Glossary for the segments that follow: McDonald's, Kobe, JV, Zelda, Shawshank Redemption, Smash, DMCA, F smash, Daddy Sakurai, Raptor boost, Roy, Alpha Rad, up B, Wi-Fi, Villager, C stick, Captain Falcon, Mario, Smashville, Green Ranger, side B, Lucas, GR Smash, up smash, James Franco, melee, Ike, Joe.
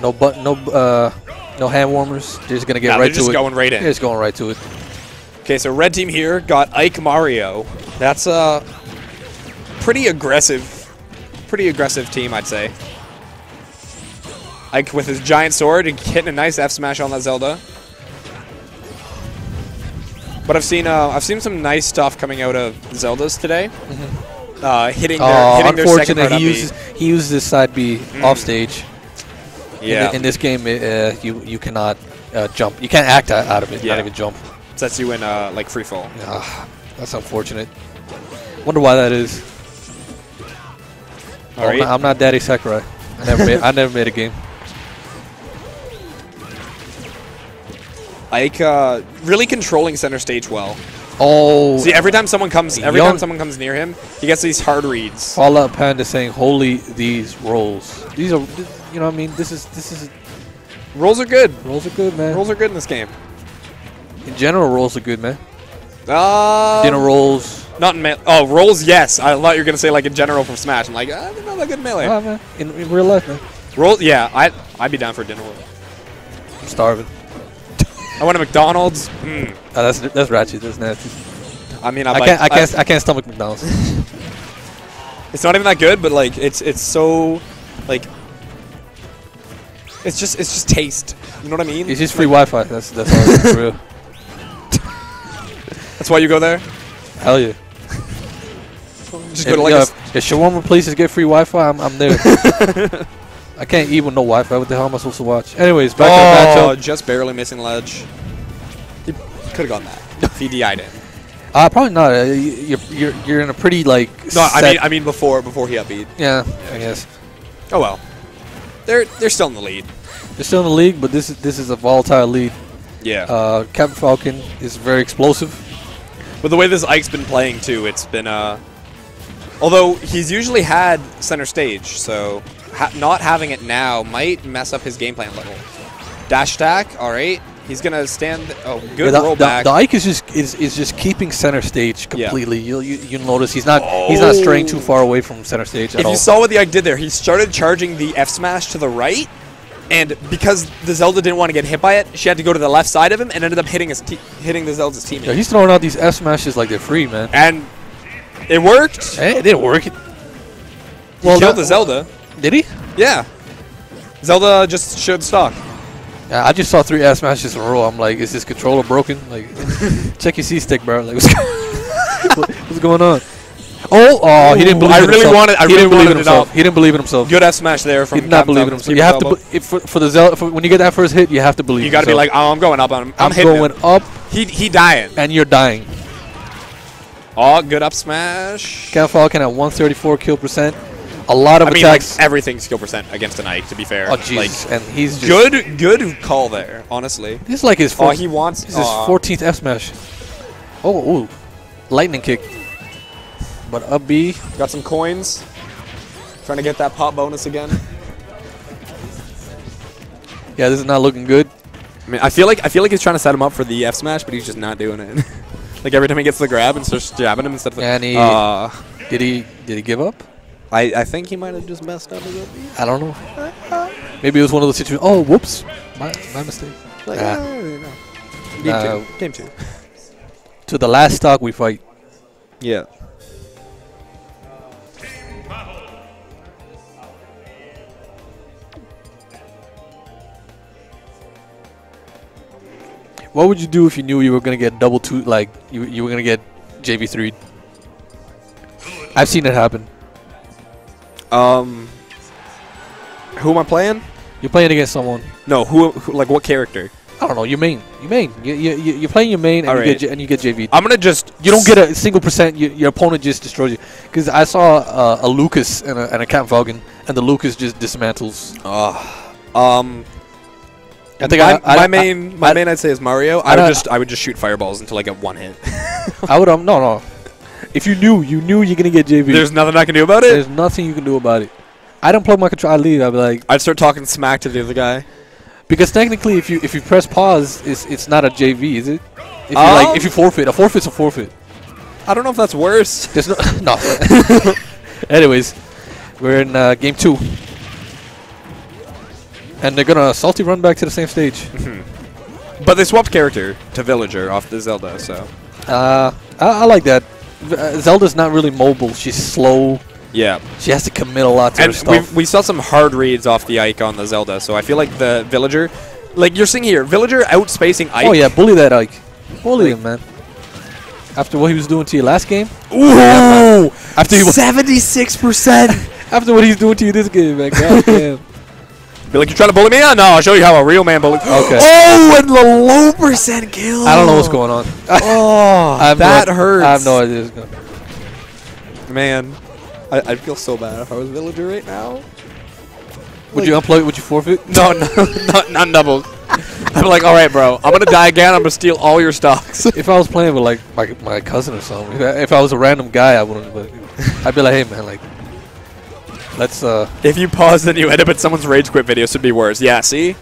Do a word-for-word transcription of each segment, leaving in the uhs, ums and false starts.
No button, no uh, no hand warmers. They're just gonna get nah, right to just it. Just going right in. They're just going right to it. Okay, so red team here got Ike Mario. That's a uh, pretty aggressive, pretty aggressive team, I'd say. Ike with his giant sword and hitting a nice F smash on that Zelda. But I've seen uh, I've seen some nice stuff coming out of Zelda's today. Mm-hmm. uh, hitting their, oh, hitting their second part up B. He uses his side B mm. off stage. Yeah. In, the, in this game, uh, you you cannot uh, jump. You can't act out of it. Yeah. Not even jump. Sets you in uh, like free fall. Uh, that's unfortunate. Wonder why that is. All oh, right. I'm, not, I'm not Daddy Sakurai. I never made, I never made a game. Ike uh, really controlling center stage well. Oh. See, every time someone comes, every time someone comes near him, he gets these hard reads. Fall Out Panda saying, "Holy these rolls. These are." You know what I mean? This is this is rolls are good. Rolls are good, man. Rolls are good in this game. In general, rolls are good, man. Uh, Dinner rolls. Not in melee. Oh, rolls, yes. I thought you were gonna say like in general from Smash. I'm like, ah, they're not that good in melee. Nah, man. In, in real life, man. Rolls, yeah. I I'd be down for a dinner roll. I'm starving. I want a McDonald's. Mm. Oh, that's that's ratchet. That's nasty. I mean, I, I like, can't I can't I, I can't stomach McDonald's. It's not even that good, but like it's it's so like. It's just, it's just taste. You know what I mean? It's just free like Wi-Fi. That's that's all it's for real. That's why you go there. Hell yeah. Just go if, to like. Uh, a if shawarma places get free Wi-Fi, I'm I'm there. I can't eat with no Wi-Fi. What the hell am I supposed to watch? Anyways, back oh, to the matchup. Just barely missing ledge. He could have gotten that if he D I'd it. Uh, probably not. Uh, you're you're you're in a pretty like. No, I mean I mean before before he upbeat. Yeah, yeah, I guess. Oh well. They're they're still in the lead. They're still in the league, but this is this is a volatile lead. Yeah. Uh, Captain Falcon is very explosive. But the way this Ike's been playing too, it's been uh. Although he's usually had center stage, so ha not having it now might mess up his game plan a little. Dash attack. All right. He's gonna stand. Oh, good yeah, the, rollback. The, the Ike is just is, is just keeping center stage completely. Yeah. You, you you notice he's not oh. he's not straying too far away from center stage at if all. If you saw what the Ike did there, he started charging the F smash to the right, and because the Zelda didn't want to get hit by it, she had to go to the left side of him and ended up hitting his hitting the Zelda's teammate. Yeah, he's throwing out these F smashes like they're free, man. And it worked. Hey, it didn't work. He well, killed the Zelda. Did he? Yeah. Zelda just showed stock. Yeah, I just saw three ass smashes in a row. I'm like, is this controller broken? Like, check your C stick, bro. Like, what's, what's going on? Oh, oh, he didn't believe I in really himself. Wanted, I he really didn't wanted believe in himself. Up. He didn't believe in himself. Good ass smash there from. He did not believe in himself. You have double. to if, for, for the Zelda, for, when you get that first hit, you have to believe. You got to be like, oh, I'm going up. I'm, I'm, I'm going him. up. He he dying. And you're dying. Oh, good up smash. Captain Falcon at one thirty-four kill percent. A lot of I attacks. Mean, like, everything skill percent against an Ike, to be fair. Oh, jeez. Like, and he's just good, good call there, honestly. This is like his fourth. Oh, he wants this is his fourteenth F smash. Oh, ooh. Lightning kick. But up B. Got some coins. Trying to get that pop bonus again. Yeah, this is not looking good. I mean, I feel like I feel like he's trying to set him up for the F smash, but he's just not doing it. Like every time he gets the grab and starts jabbing him instead of. And he uh, did he did he give up? I, I think he might have just messed up a little bit. I don't know. Maybe it was one of those situations. Oh, whoops. My, my mistake. Like, nah. no, no. Game, uh, two. Game two. To the last stock we fight. Yeah. What would you do if you knew you were going to get double two, like, you, you were going to get J V three'd? I've seen it happen. Um, who am I playing? You're playing against someone. No, who, who like what character? I don't know. Your main. Your main. You, you, you're playing your main and, right. you get, and you get J V. I'm going to just... You don't get a single percent. You, your opponent just destroys you. Because I saw uh, a Lucas and a, and a Captain Falcon, and the Lucas just dismantles. Oh. Um... I think my, I, I, my main, I, my main, I'd say is Mario. I, I would just, I would just shoot fireballs until I get one hit. I would, um, no, no. If you knew, you knew you're gonna get J V. There's nothing I can do about it. There's nothing you can do about it. I don't plug my control. I leave. I'd be like, I'd start talking smack to the other guy. Because technically, if you if you press pause, it's it's not a J V, is it? If um, you like, if you forfeit, a forfeit's a forfeit. I don't know if that's worse. There's no. No. Anyways, we're in uh, game two. And they're gonna salty run back to the same stage. Mm-hmm. But they swapped character to Villager off the Zelda, so. Uh, I, I like that. Zelda's not really mobile. She's slow. Yeah. She has to commit a lot to and her stuff. We saw some hard reads off the Ike on the Zelda, so I feel like the Villager... Like, you're seeing here, Villager outspacing Ike. Oh, yeah, bully that Ike. Bully like, him, man. After what he was doing to you last game? Ooh! After he was seventy-six percent! After what he's doing to you this game, man. God damn. Be like, you trying to bully me? Oh, no, I'll show you how a real man bullies. Okay. Oh, and the low percent kill! I don't know what's going on. Oh, I that no, hurts. I have no idea what's going on. Man, I, I'd feel so bad if I was a Villager right now. Would like, you unplug it? Would you forfeit? No, no, not, not doubles. I'm like, all right, bro. I'm gonna die again. I'm gonna steal all your stocks. If I was playing with like my my cousin or something, if I, if I was a random guy, I wouldn't. But I'd be like, hey, man, like, let's. Uh, if you pause, then you end up at someone's rage quit video. Should be worse. Yeah, see.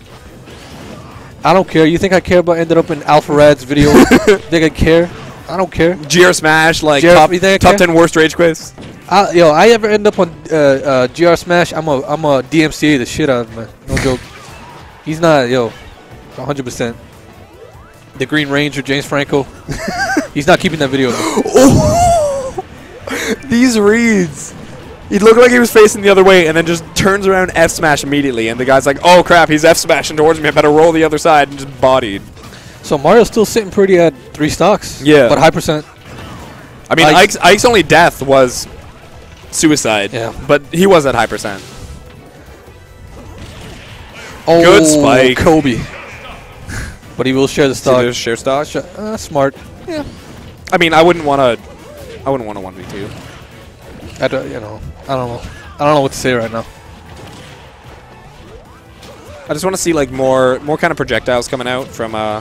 I don't care. You think I care about ended up in Alpha Rad's video? Think I care? I don't care. G R Smash, like G R, top, top ten worst rage quits. I, yo, I ever end up on uh, uh, G R Smash, I'm a, I'm a D M C A the shit out of him, man. No joke. He's not, yo, one hundred percent. The Green Ranger, James Franco, he's not keeping that video. Oh! These reads. He looked like he was facing the other way and then just turns around F smash immediately. And the guy's like, oh crap, he's F smashing towards me. I better roll the other side and just bodied. So Mario's still sitting pretty at three stocks. Yeah. But high percent. I mean, Ike's, Ike's only death was... suicide. Yeah. But he was at high percent. Oh, good spike. Kobe. But he will share the stock. He share stock? Sh uh, smart. Yeah. I mean, I wouldn't want to... I wouldn't want to one v two. I don't, you know, I don't know. I don't know what to say right now. I just want to see, like, more more kind of projectiles coming out from... Uh,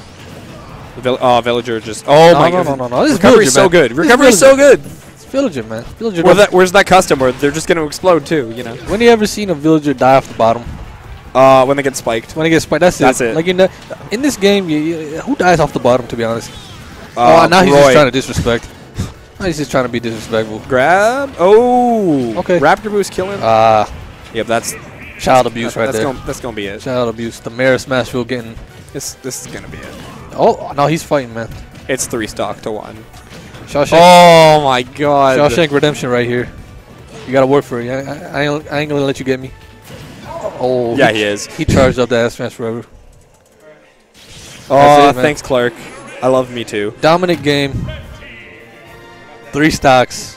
vill oh, Villager just... Oh, no, my God. No, no, no, no. This Recovery's so good. Recovery's so good. Villager, man. Villager. Where that, where's that custom where they're just going to explode too, you know? When you ever seen a Villager die off the bottom? Uh, when they get spiked. When they get spiked, that's, that's it. it. Like in, the, in this game, you, you, who dies off the bottom, to be honest? Uh, oh, now Roy. He's just trying to disrespect. Now he's just trying to be disrespectful. Grab. Oh. Okay. Raptor boost killing. Ah. Uh, yep, that's... Child abuse that's, right that's there. Gonna, that's going to be it. Child abuse. The Mayor of Smashville getting... This, this is going to be it. Oh, no, he's fighting, man. It's three stock to one. Shawshank. Oh my God! Shawshank Redemption right here. You gotta work for it. I, I, I ain't gonna let you get me. Oh yeah, he, he is. He charged up the F smash forever. Oh, it, thanks, Clark. I love me too. Dominant game. Three stocks.